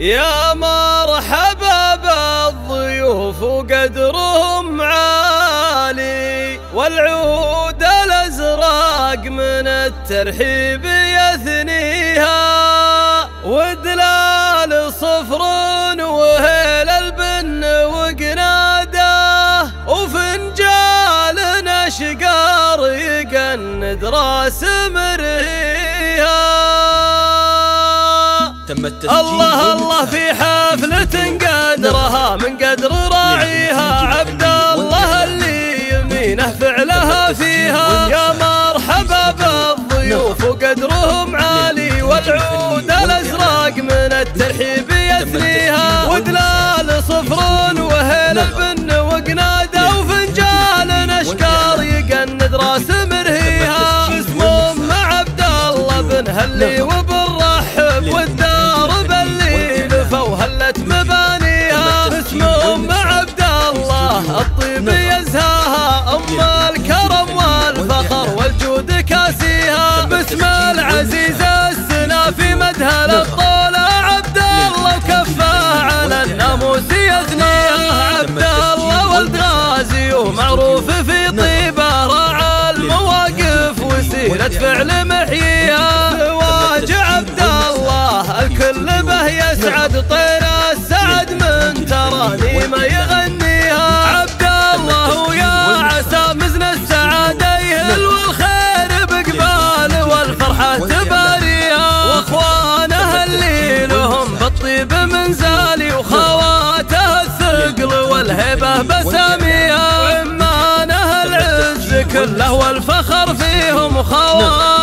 يا مرحبا بالضيوف وقدرهم عالي، والعود الازرق من الترحيب يثنيها، ودلال صفر وهيل البن وقناده، وفنجال اشقار يقند راس مريها. الله الله في حفلة قدرها من قدر راعيها، عبد الله اللي يمينه فعلها فيها. يا مرحبا بالضيوف وقدرهم عالي، والعود الازرق من الترحيب يثنيها، ودلال صفر وهيل البن وقناده، وفنجال اشكار يقند راس مرهيها. باسمهم عبد الله بن هلي وبالرحب، والدار هلت مبانيها. اسم ام عبد الله الطيب يزهاها، ام الكرم والفخر والجود كاسيها. باسم العزيز السنافي مدهل الطول، عبد الله وكفاه على الناموس يثنيها. عبد الله ولد غازي ومعروف في طيبه، راعى المواقف وسيله فعل محييها. عبد الله الكل به يسعد، طير السعد من تراني ما يغنيها. عبد الله ويا عسى مزن السعادة يهل، والخير بقبال والفرحة تباريها. واخوانه اللي لهم بالطيب منزالي، وخواته الثقل والهبة بساميها. وعمانه العز كله والفخر فيهم، وخواله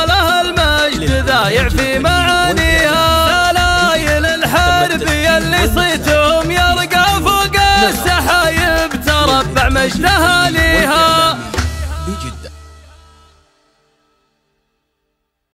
تذايع في معانيها. سلايل الحرب يلي صيتهم يرقى فوق السحايب، تربع مجدها ليها.